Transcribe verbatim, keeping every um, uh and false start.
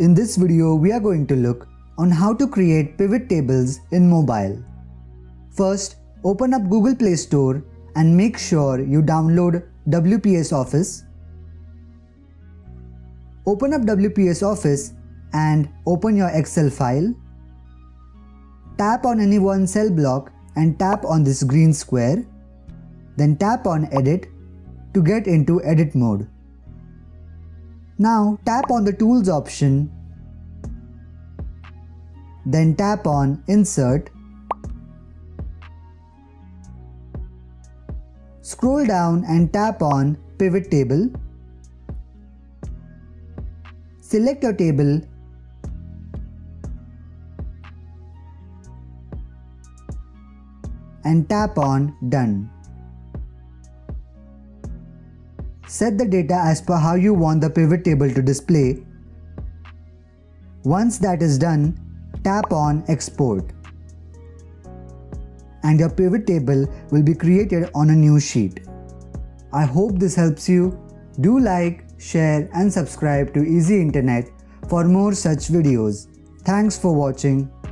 In this video, we are going to look on how to create pivot tables in mobile. First, open up Google Play Store and make sure you download W P S Office. Open up W P S Office and open your Excel file. Tap on any one cell block and tap on this green square. Then tap on Edit to get into edit mode. Now tap on the Tools option, then tap on Insert. Scroll down and tap on Pivot Table. Select your table and tap on Done. Set the data as per how you want the pivot table to display. Once that is done, tap on Export. And your pivot table will be created on a new sheet. I hope this helps you. Do like, share and subscribe to Easy Internet for more such videos. Thanks for watching.